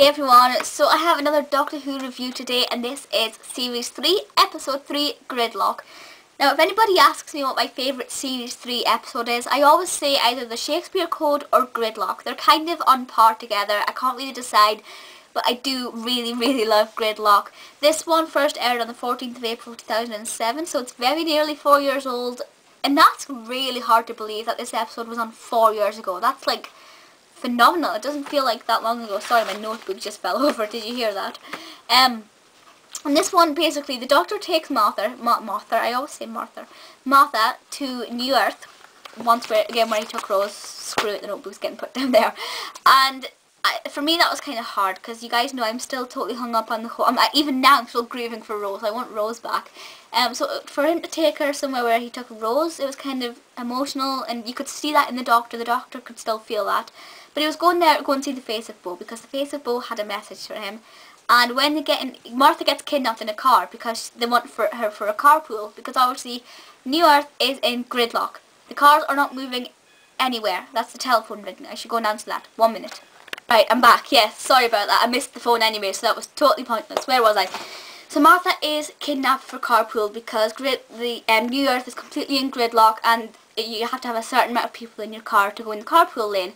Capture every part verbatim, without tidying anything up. Hey everyone, so I have another Doctor Who review today, and this is Series three, Episode three, Gridlock. Now if anybody asks me what my favourite Series three episode is, I always say either The Shakespeare Code or Gridlock. They're kind of on par together, I can't really decide, but I do really, really love Gridlock. This one first aired on the fourteenth of April two thousand seven, so it's very nearly four years old, and that's really hard to believe that this episode was on four years ago. That's like phenomenal. It doesn't feel like that long ago. Sorry, my notebook just fell over. Did you hear that? Um, and this one, basically, the Doctor takes Martha, Ma Martha, I always say Martha, Martha to New Earth, once where, again where he took Rose. Screw it, the notebook's getting put down there. And I, for me that was kind of hard, because you guys know I'm still totally hung up on the whole, I'm, I, even now I'm still grieving for Rose. I want Rose back. Um, so for him to take her somewhere where he took Rose, it was kind of emotional, and you could see that in the Doctor. The Doctor could still feel that. But he was going there to go and see the Face of Boe, because the Face of Boe had a message for him. And when they get in, Martha gets kidnapped in a car because they want for her for a carpool, because obviously New Earth is in gridlock. The cars are not moving anywhere. That's the telephone ringing. I should go and answer that. One minute. Right, I'm back. Yes, sorry about that. I missed the phone anyway, so that was totally pointless. Where was I? So Martha is kidnapped for carpool because grid, the um, New Earth is completely in gridlock, and you have to have a certain amount of people in your car to go in the carpool lane,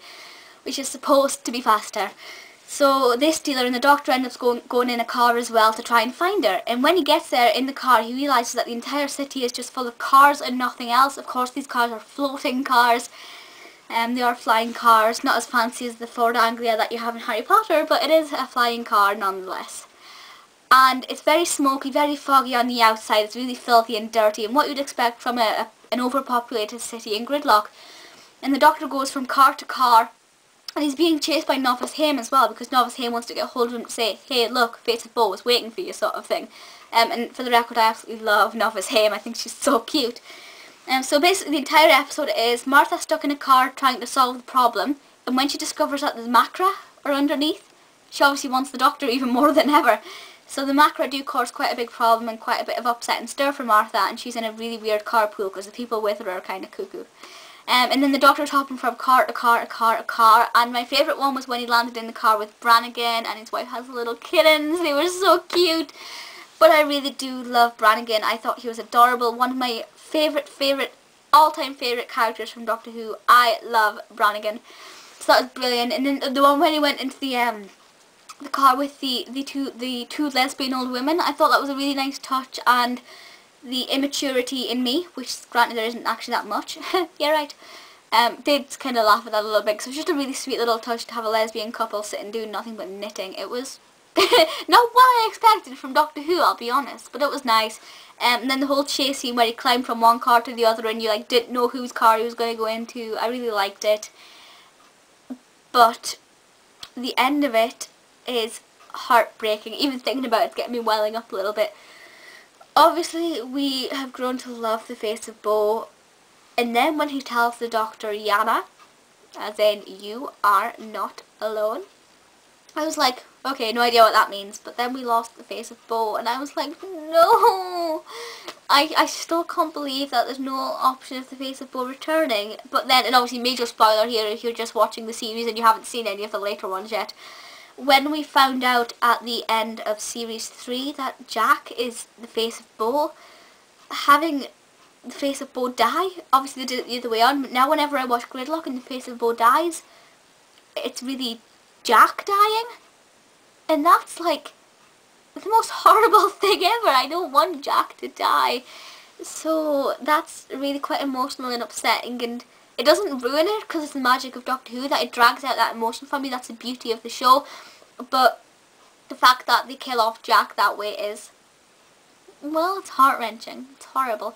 which is supposed to be faster. So this dealer and the Doctor end up going, going in a car as well to try and find her. And when he gets there in the car, he realises that the entire city is just full of cars and nothing else. Of course, these cars are floating cars. Um, they are flying cars, not as fancy as the Ford Anglia that you have in Harry Potter, but it is a flying car nonetheless. And it's very smoky, very foggy on the outside. It's really filthy and dirty, and what you'd expect from a, a, an overpopulated city in gridlock. And the Doctor goes from car to car, and he's being chased by Novice Hame as well, because Novice Hame wants to get hold of him to say, hey look, Face of Boe was waiting for you, sort of thing. Um, and for the record, I absolutely love Novice Hame. I think she's so cute. Um, so basically the entire episode is Martha stuck in a car trying to solve the problem, and when she discovers that the Macra are underneath, she obviously wants the Doctor even more than ever. So the Macra do cause quite a big problem and quite a bit of upset and stir for Martha, and she's in a really weird carpool because the people with her are kind of cuckoo. Um, and then the Doctor's hopping from car to car to car to car, and my favourite one was when he landed in the car with Brannigan, and his wife has little kittens. They were so cute. But I really do love Brannigan. I thought he was adorable. One of my favourite, favourite, all-time favourite characters from Doctor Who. I love Brannigan. So that was brilliant. And then the one when he went into the um, the car with the, the, two, the two lesbian old women, I thought that was a really nice touch, and the immaturity in me, which granted there isn't actually that much, yeah right, um, did kind of laugh at that a little bit. So it was just a really sweet little touch to have a lesbian couple sitting doing nothing but knitting. It was not what I expected from Doctor Who, I'll be honest, but it was nice. Um, and then the whole chase scene where he climbed from one car to the other and you like didn't know whose car he was going to go into, I really liked it. But the end of it is heartbreaking. Even thinking about it, it's getting me welling up a little bit. Obviously, we have grown to love the Face of Boe, and then when he tells the Doctor, Yana, as in, you are not alone, I was like, okay, no idea what that means. But then we lost the Face of Boe, and I was like, no! I, I still can't believe that there's no option of the Face of Boe returning. But then, and obviously major spoiler here if you're just watching the series and you haven't seen any of the later ones yet, when we found out at the end of Series three that Jack is the Face of Boe, having the Face of Boe die, obviously they did it the other way on, but now whenever I watch Gridlock and the Face of Boe dies, it's really Jack dying, and that's like the most horrible thing ever. I don't want Jack to die, so that's really quite emotional and upsetting, and it doesn't ruin it because it's the magic of Doctor Who that it drags out that emotion from me. That's the beauty of the show. But the fact that they kill off Jack that way is, well, it's heart-wrenching. It's horrible.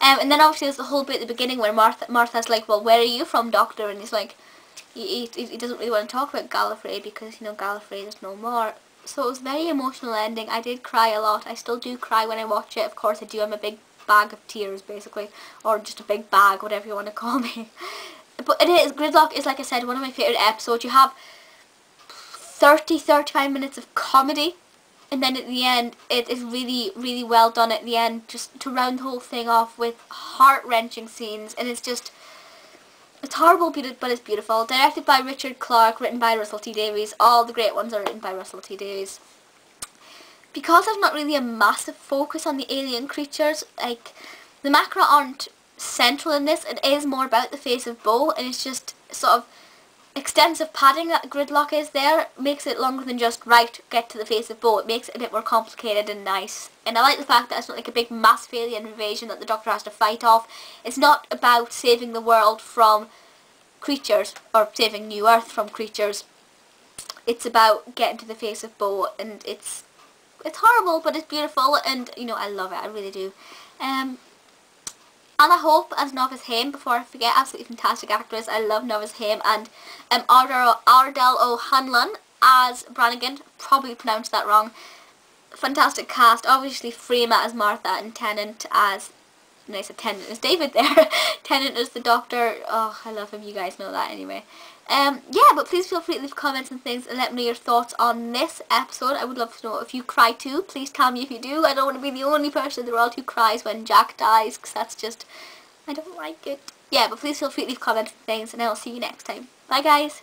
Um, and then obviously there's the whole bit at the beginning where Martha, Martha's like, well, where are you from, Doctor? And he's like, he, he, he doesn't really want to talk about Gallifrey because, you know, Gallifrey is no more. So it was a very emotional ending. I did cry a lot. I still do cry when I watch it. Of course I do. I'm a big bag of tears, basically, or just a big bag, whatever you want to call me. But it is, Gridlock is, like I said, one of my favourite episodes. You have thirty to thirty-five minutes of comedy, and then at the end it is really, really well done at the end, just to round the whole thing off with heart-wrenching scenes. And it's just, It's horrible, but it's beautiful. Directed by Richard Clark, written by Russell T Davies. All the great ones are written by Russell T Davies. Because there's not really a massive focus on the alien creatures, like, the Macra aren't central in this. It is more about the face of Boe, and it's just sort of extensive padding that Gridlock is there makes it longer than just, right, get to the face of Boe. It makes it a bit more complicated and nice. And I like the fact that it's not like a big massive alien invasion that the Doctor has to fight off. It's not about saving the world from creatures, or saving New Earth from creatures. It's about getting to the face of Boe, and it's it's horrible, but it's beautiful, and, you know, I love it. I really do. Um, Anna Hope as Novice Hame, before I forget, absolutely fantastic actress. I love Novice Hame. And um, Ardal O'Hanlon as Brannigan, probably pronounced that wrong. Fantastic cast. Obviously Freema as Martha, and Tennant as, no, I said Tennant as David there. Tennant as the Doctor. Oh, I love him. You guys know that anyway. Um, yeah, but please feel free to leave comments and things and let me know your thoughts on this episode. I would love to know if you cry too. Please tell me if you do. I don't want to be the only person in the world who cries when Jack dies, because that's just, I don't like it. Yeah, but please feel free to leave comments and things, and I'll see you next time. Bye, guys.